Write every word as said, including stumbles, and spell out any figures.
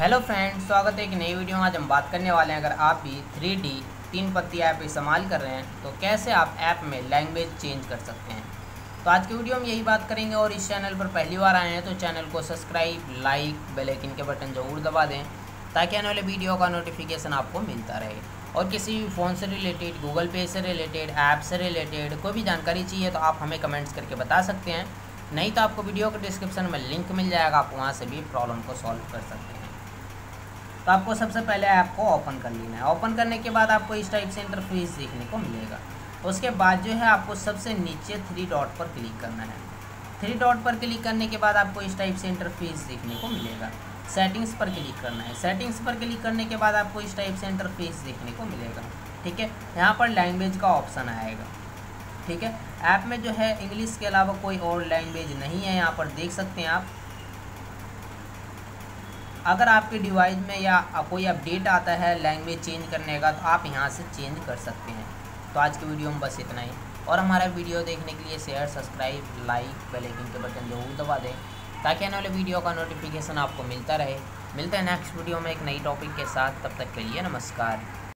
Hello friends, स्वागत है एक नई वीडियो में। आज हम बात करने वाले हैं, अगर आप भी थ्री डी तीन पत्ती ऐप इस्तेमाल कर रहे हैं तो कैसे आप ऐप में लैंग्वेज चेंज कर सकते हैं। तो आज की वीडियो में यही बात करेंगे। और इस चैनल पर पहली बार आए हैं तो चैनल को सब्सक्राइब, लाइक, बेल आइकन के बटन ज़रूर दबा दें ताकि आने वाले वीडियो का नोटिफिकेशन आपको मिलता रहे। और किसी भी फ़ोन से रिलेटेड, गूगल पे से रिलेटेड, ऐप से रिलेटेड कोई भी जानकारी चाहिए तो आप हमें कमेंट्स करके बता सकते हैं। नहीं तो आपको वीडियो के डिस्क्रिप्शन में लिंक मिल जाएगा, आप वहाँ से भी प्रॉब्लम को सॉल्व कर सकते हैं। तो आपको सबसे पहले ऐप को ओपन कर लेना है। ओपन करने के बाद आपको इस टाइप से इंटरफेस देखने को मिलेगा। उसके बाद जो है आपको सबसे नीचे थ्री डॉट पर क्लिक करना है। थ्री डॉट पर क्लिक करने के बाद आपको इस टाइप से इंटरफेस देखने को मिलेगा। सेटिंग्स पर क्लिक करना है। सेटिंग्स पर क्लिक करने के बाद आपको इस टाइप से इंटरफेस देखने को मिलेगा। ठीक है, यहाँ पर लैंग्वेज का ऑप्शन आएगा। ठीक है, ऐप में जो है इंग्लिश के अलावा कोई और लैंग्वेज नहीं है, यहाँ पर देख सकते हैं आप। अगर आपके डिवाइस में या कोई अपडेट आता है लैंग्वेज चेंज करने का तो आप यहां से चेंज कर सकते हैं। तो आज के वीडियो में बस इतना ही। और हमारा वीडियो देखने के लिए share, subscribe, like, bell icon के बटन जरूर दबा दें ताकि आने वाले वीडियो का नोटिफिकेशन आपको मिलता रहे। मिलते हैं नेक्स्ट वीडियो में एक नई टॉपिक के साथ। तब तक के लिए नमस्कार।